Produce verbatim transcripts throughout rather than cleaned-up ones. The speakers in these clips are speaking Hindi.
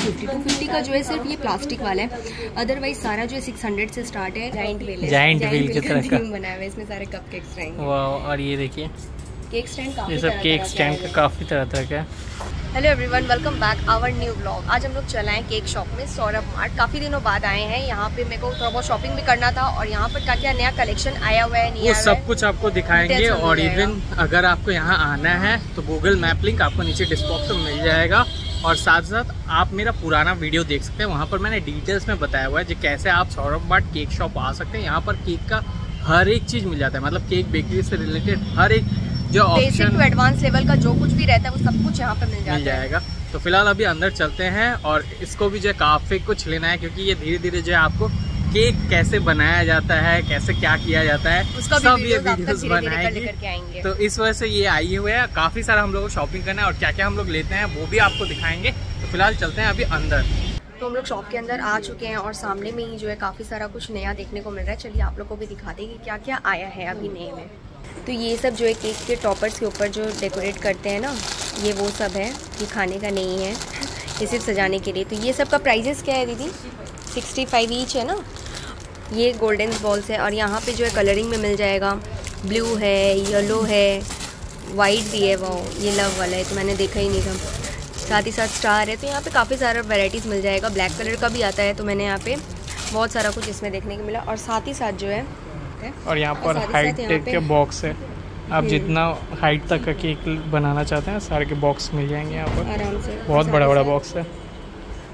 To fifty. टू फिफ्टी का जो है सिर्फ ये प्लास्टिक वाला है, अदरवाइज सारा जो है सिक्स हंड्रेड से स्टार्ट है। जाइंट व्हील है, जाइंट व्हील की तरह का बनाया हुआ है, इसमें सारे कप केक्स रहेंगे। वाओ, और ये देखिए केक स्टैंड, काफी तरह तरह केक स्टैंड का काफी तरह तरह का है। Hello everyone, welcome back our new blog. आज हम लोग चलाए हैं केक शॉप में, सौरभ मार्ट। काफ़ी दिनों बाद आए हैं यहाँ पे, मेरे को थोड़ा बहुत शॉपिंग भी करना था और यहाँ पर क्या क्या नया कलेक्शन आया हुआ है, नहीं वो आया सब है। कुछ आपको दिखाएंगे और इवन अगर आपको यहाँ आना है तो गूगल मैप लिंक आपको नीचे डिस्क्रिप्शन में मिल जाएगा और साथ साथ आप मेरा पुराना वीडियो देख सकते हैं, वहाँ पर मैंने डिटेल्स में बताया हुआ है कि कैसे आप सौरभ मार्ट केक शॉप आ सकते हैं। यहाँ पर केक का हर एक चीज़ मिल जाता है, मतलब केक बेकरी से रिलेटेड हर एक जो बेसिक टू एडवांस लेवल का जो कुछ भी रहता है वो सब कुछ यहाँ पे मिल जाता मिल जाएगा है। तो फिलहाल अभी अंदर चलते हैं और इसको भी जो है काफ़ी कुछ लेना है, क्योंकि ये धीरे धीरे जो है आपको केक कैसे बनाया जाता है, कैसे क्या किया जाता है, उसका सब भी ये वीडियोस बनाएंगे। तो इस वजह से ये आए हुए हैं, काफ़ी सारा हम लोग को शॉपिंग करना है और क्या क्या हम लोग लेते हैं वो भी आपको दिखाएंगे। तो फिलहाल चलते हैं अभी अंदर। तो हम लोग शॉप के अंदर आ चुके हैं और सामने में ही जो है काफ़ी सारा कुछ नया देखने को मिल रहा है। चलिए आप लोग को भी दिखाते हैं कि क्या क्या आया है अभी नए में। तो ये सब जो है केक के टॉपर्स के ऊपर जो डेकोरेट करते हैं ना, ये वो सब है, ये खाने का नहीं है, ये सिर्फ सजाने के लिए। तो ये सब का प्राइजेस क्या है दीदी? सिक्सटी फाइव ईच है ना। ये गोल्डन बॉल्स है और यहाँ पे जो है कलरिंग में मिल जाएगा, ब्लू है, येलो है, वाइट भी है। वो ये लव वाला है तो मैंने देखा ही नहीं था, साथ ही साथ स्टार है। तो यहाँ पे काफ़ी सारा वैराइटीज़ मिल जाएगा, ब्लैक कलर का भी आता है। तो मैंने यहाँ पे बहुत सारा कुछ इसमें देखने को मिला और साथ ही साथ जो है और यहाँ पर हाइट टेक के बॉक्स है, आप जितना हाइट तक का केक बनाना चाहते हैं सारे के बॉक्स मिल जाएंगे यहाँ पर आराम से। बहुत बड़ा बड़ा बॉक्स है,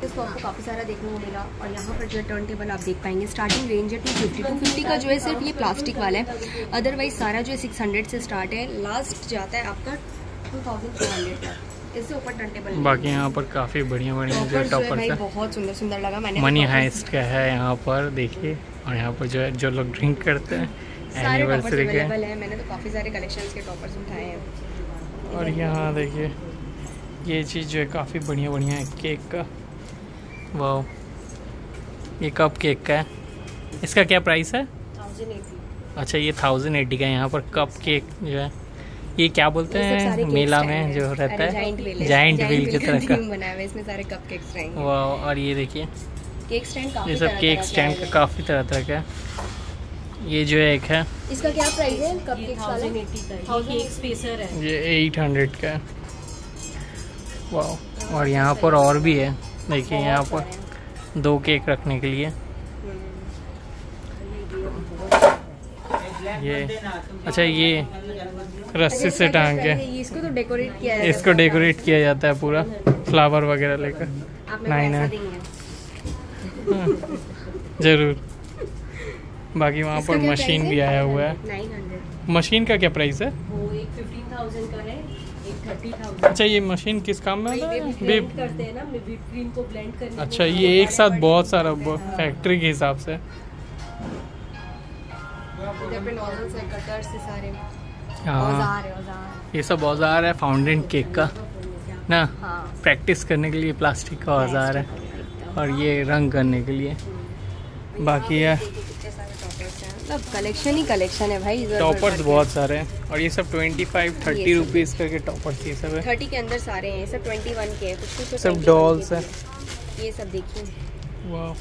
इसको आपको काफ़ी सारा देखने को मिला और यहाँ पर जो है टर्न टेबल आप देख पाएंगे। स्टार्टिंग रेंज है टू फिफ्टी। टू फिफ्टी का जो है सिर्फ ये प्लास्टिक वाला है, अदरवाइज सारा जो है सिक्स हंड्रेड से स्टार्ट है, लास्ट जाता है आपका टू थाउजेंड फोर हंड्रेड तक। इससे ऊपर टर्न टेबल बाकी यहाँ पर काफ़ी बढ़िया बढ़िया जो टॉपर है, बहुत सुंदर सुंदर लगा मैंने। मनी हाइस्ट का है यहाँ पर देखिए, और यहाँ पर जो है जो लोग ड्रिंक करते हैं एनिवर्सरी के है। मैंने तो काफ़ी सारे कलेक्शंस के टॉपर्स उठाए हैं। और यहाँ देखिए ये चीज़ जो है काफ़ी बढ़िया बढ़िया है केक का। वाह, ये कप केक का है, इसका क्या प्राइस है? Thousand eighty. अच्छा, ये थाउजेंड एटी का है। यहाँ पर कप केक जो है ये क्या बोलते हैं, मेला में जो रहता है, जाइंट व्हील की तरह का बना हुआ है, इसमें सारे कप केक्स रहेंगे। वाह, और ये देखिए केक स्टैंड, काफी ये सब केक स्टैंड का काफ़ी तरह तरह का है। ये जो है एक है, इसका क्या प्राइस है? कप केक्स वाला थाउजेंड एटी स्पेसर है, ये एट हंड्रेड का है। वाह, और यहाँ पर और भी है देखिए, यहाँ पर दो केक रखने के लिए ये। अच्छा, ये रस्सी से टांग के इसको तो डेकोरेट किया है, इसको डेकोरेट किया जाता है पूरा फ्लावर वगैरह लेकर। नहीं नहीं जरूर। बाकी वहाँ पर मशीन भी आया हुआ है। मशीन का क्या प्राइस है? वो एक पंद्रह हज़ार का है, एक तीस हज़ार। अच्छा, ये मशीन किस काम में है? व्हिप करते हैं ना, व्हिप क्रीम को ब्लेंड करने। अच्छा, ये एक साथ बहुत सारा फैक्ट्री के हिसाब से सारे औजार है। ये सब औजार है फाउंटेन केक का ना, प्रैक्टिस करने के लिए प्लास्टिक का औजार है और ये रंग करने के लिए। बाकी है मतलब कलेक्शन ही कलेक्शन है भाई, टॉपर्स बहुत सारे हैं। और ये सब ट्वेंटी फाइव थर्टी रुपीज करके टॉपर्स, ये सब है थर्टी के अंदर सारे हैं। सब ट्वेंटी वन के हैं, कुछ कुछ सब डॉल्स है, ये सब देखिए। वाह,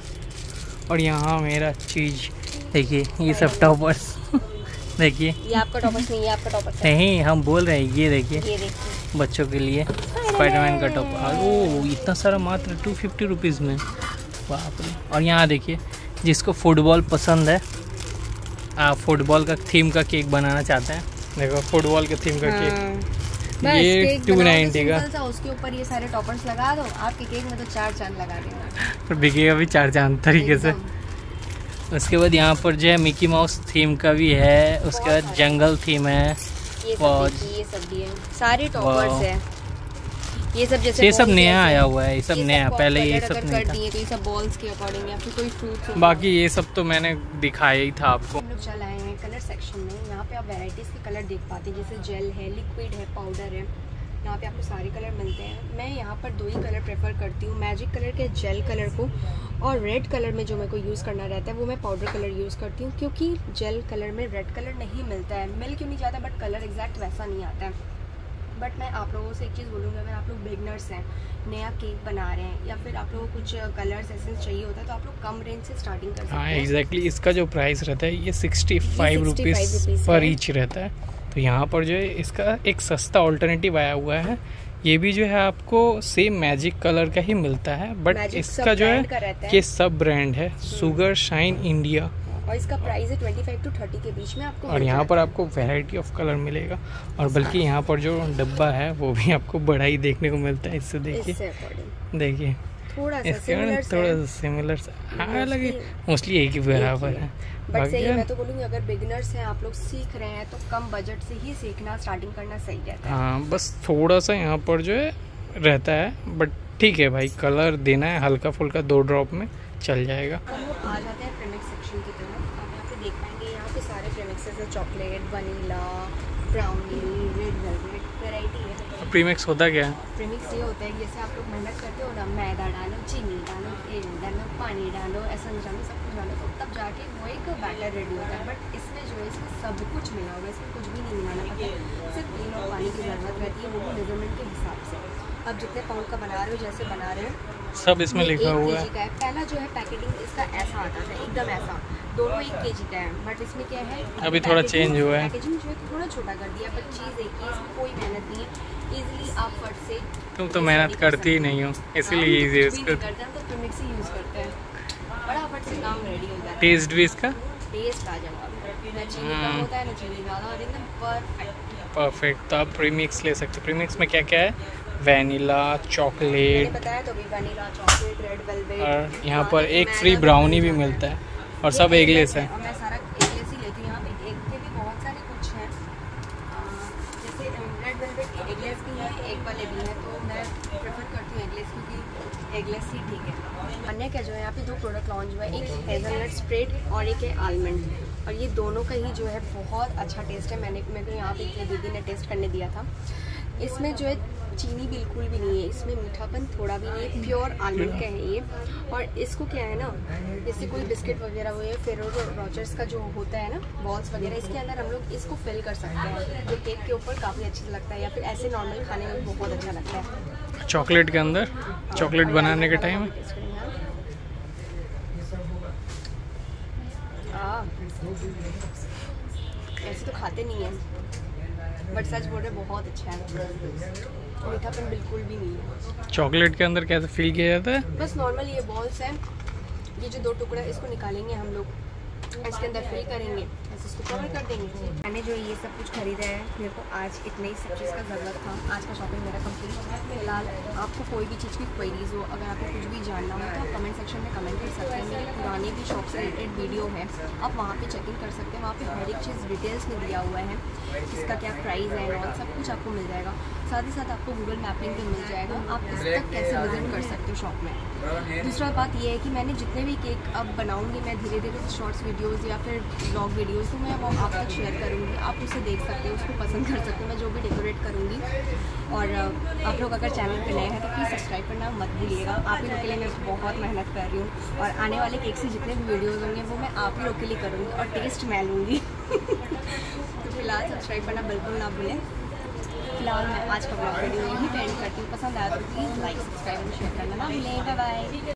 और यहाँ मेरा चीज देखिए, ये सब टॉपर्स देखिए। ये आपका टॉपर्स नहीं है, आपका टॉपर्स नहीं, हम बोल रहे हैं। ये देखिए, ये देखिए बच्चों के लिए स्पाइडरमैन का टॉपर। ओह, इतना सारा मात्र टू फिफ्टी रुपीज़ में, बाप रे। और यहाँ देखिए, जिसको फुटबॉल पसंद है, आप फुटबॉल का थीम का केक बनाना चाहते हैं, देखो फुटबॉल के थीम का हाँ। केक ये टू नाइन्टी का, उसके ऊपर ये सारे टॉपर्स लगा दो, आपके केक में तो चार चांद लगा देगा, बिकेगा भी चार चांद तरीके से। उसके बाद यहाँ पर जो है मिकी माउस थीम का भी है, उसके बाद जंगल थीम है, ये सब ये सब भी है, सारे टॉपर्स है। ये सब जैसे ये सब नया आया हुआ है, ये सब नया, पहले ये सब नहीं था। ये सब बॉल्स के अकॉर्डिंग है, कोई फ्रूट। बाकी ये सब तो मैंने दिखाया ही था आपको। हम लोग चल आए हैं कलर सेक्शन में, यहाँ पे आप वैराइटीज के कलर देख पाते हैं, जैसे जेल है, लिक्विड है, पाउडर है, यहाँ पे आपको सारे कलर मिलते हैं। मैं यहाँ पर दो ही कलर प्रेफर करती हूँ, मैजिक कलर के जेल कलर को, और रेड कलर में जो मेरे को यूज़ करना रहता है वो मैं पाउडर कलर यूज़ करती हूँ, क्योंकि जेल कलर में रेड कलर नहीं मिलता है। मिल क्यों नहीं जाता, बट कलर एग्जैक्ट वैसा नहीं आता है। बट मैं आप लोगों से एक चीज़ बोलूँगी, अगर आप लोग बिगनर्स हैं, नया केक बना रहे हैं या फिर आप लोगों को कुछ कलर्स एसेंस चाहिए होता है तो आप लोग कम रेंज से स्टार्टिंग कर सकते हैं। हाँ एग्जैक्टली, इसका जो प्राइस रहता है ये सिक्सटी फाइव रुपीज़ पर ईच रहता है। तो यहाँ पर जो है इसका एक सस्ता ऑल्टरनेटिव आया हुआ है, ये भी जो है आपको सेम मैजिक कलर का ही मिलता है, बट इसका जो है ये सब ब्रांड है सुगर शाइन इंडिया, और इसका प्राइस है पच्चीस टू तीस के बीच में आपको। और यहाँ पर आपको वैरायटी ऑफ कलर मिलेगा, और बल्कि यहाँ पर जो डब्बा है वो भी आपको बड़ा ही देखने को मिलता है। इससे देखिए देखिए थोड़ा सा थोड़ा सिमिलर सा लगे, मोस्टली एक ही बराबर है। बट सही मैं तो बोलूँगी अगर बिगिनर्स हैं, आप लोग सीख रहे हैं तो कम बजट से ही सीखना स्टार्टिंग करना सही रहता है। हाँ बस थोड़ा सा यहाँ पर जो है रहता है, बट ठीक है भाई, कलर देना है हल्का फुल्का, दो ड्रॉप में चल जाएगा। आ जाते हैं प्रीमिक्स सेक्शन की तरफ। आप यहाँ पे देख पाएंगे यहाँ पे सारे प्रीमिक्सेस है, chocolate, vanilla, brownie, red velvet, variety है। प्रीमिक्स होता क्या है? प्रीमिक्स ये होता है जैसे आप लोग मेहनत करते हो ना, मैदा डालो, चीनी डालो, तेल डालो, पानी डालो, ऐसा डालो, सब कुछ डालो, तब जाके वो एक बैटर रेडी होता है। बट इसमें जो है इसमें सब कुछ मिला होगा, इसमें कुछ भी नहीं मिलाना पड़ता है, सिर्फ तेल और पानी की ज़रूरत रहती है, वो मेजरमेंट के हिसाब से। अब जितने पाउंड का बना रहे हो, जैसे बना रहे हो, सब इसमें लिखा हुआ है। पहला जो है पैकेटिंग इसका ऐसा आता था, एकदम ऐसा, दोनों एक के जी का है, बट इसमें क्या है अभी थोड़ा चेंज हुआ है, पैकेजिंग जो है थोड़ा छोटा कर दिया, पर चीज़ एक ही, इसमें कोई मेहनत नहीं है, इजीली आप फट से। तुम तो मेहनत करती ही नहीं हो, इसीलिए इजी यूज़ करते हैं, तो प्रीमिक्स ही यूज़ करते हैं, फटाफट से काम रेडी हो जाता है। टेस्ट भी इसका टेस्ट आ जाएगा, ना चीनी कम होता है ना चीनी ज़्यादा, और एकदम परफेक्ट परफेक्ट। तो आप प्रीमिक्स ले सकते हो। प्रीमिक्स में क्या क्या है? वैनिला, चॉकलेट बताया तो भी, वैनिला, चॉकलेट, रेड वेलवेट, और यहाँ पर एक फ्री ब्राउनी भी मिलता है, और सब एगलेस है। मैं सारा एगलेस ही लेती हूँ, यहाँ पे एग के भी बहुत सारे कुछ हैं, जैसे रेड वेलवेट एगलेस भी है, एग वाले भी हैं, तो मैं प्रेफर करती हूँ एगलेस, क्योंकि एगलेस ही ठीक है। अन्य क्या जो है यहाँ पे दो प्रोडक्ट लॉन्च हुआ है, एक हेज़लनट स्प्रेड और एक है आलमंड, और ये दोनों का ही जो है बहुत अच्छा टेस्ट है। मैंने मेरे को यहाँ पे दीदी ने टेस्ट करने दिया था। इसमें जो है चीनी बिल्कुल भी नहीं है, इसमें मीठापन थोड़ा भी नहीं है, प्योर आलमंड का है ये। और इसको क्या है ना, जैसे कोई बिस्किट वगैरह हुए, फेरेरो रॉचर्स का जो होता है ना बॉल्स वगैरह, इसके अंदर हम लोग इसको फिल कर सकते हैं, जो केक के ऊपर काफ़ी अच्छा लगता है, या फिर ऐसे नॉर्मल खाने में बहुत अच्छा लगता है। चॉकलेट के अंदर चॉकलेट बनाने के टाइम ऐसे तो खाते नहीं है, बट सच बोल रहे बहुत अच्छा है, मीठापन बिल्कुल भी नहीं है। चॉकलेट के अंदर कैसे फील किया जाता है? बस नॉर्मल ये बॉल्स हैं, ये जो दो टुकड़ा इसको निकालेंगे हम लोग, इसके अंदर फिल करेंगे, ऐसे इसको कवर कर देंगे। मैंने जो ये सब कुछ खरीदा है, मेरे को आज इतने ही सब चीज़ का ज़रूरत था। आज का शॉपिंग मेरा कंप्लीट हो गया। फिलहाल आपको कोई भी चीज़ की क्वेरीज हो, अगर आपको कुछ भी जानना हो तो आप कमेंट सेक्शन में कमेंट कर सकते हैं। मेरी पुरानी भी शॉप से रिलेटेड वीडियो है, आप वहाँ पर चेकिंग कर सकते हैं, वहाँ पर हर एक चीज़ डिटेल्स में दिया हुआ है, इसका क्या प्राइस है और सब कुछ आपको मिल जाएगा। साथ ही साथ आपको गूगल मैपिंग भी मिल जाएगा, आप इस तक कैसे विजिट कर सकते हो शॉप में। दूसरा बात ये है कि मैंने जितने भी केक अब बनाऊँगी, मैं धीरे धीरे शॉर्ट्स वीडियोज़ या फिर ब्लॉग वीडियोज़ तो मैं आप तक शेयर करूँगी, आप उसे देख सकते हो, उसको पसंद कर सकते हो, मैं जो भी डेकोरेट करूँगी। और आप लोग अगर चैनल पर नए हैं तो प्लीज़ सब्सक्राइब करना मत भूलिएगा। आप ही लोग के लिए मैं बहुत मेहनत कर रही हूँ, और आने वाले केक से जितने भी वीडियोज़ होंगे वो मैं आप ही लोग के लिए करूँगी, और टेस्ट मैं लूँगी। तो फिलहाल सब्सक्राइब करना बिल्कुल ना भूलें। फिलहाल मैं आज का ब्लॉग वीडियो यहीं पे एंड करती हूँ, पसंद आया तो प्लीज़ लाइक, सब्सक्राइब और शेयर करना ना भूलें। Bye bye.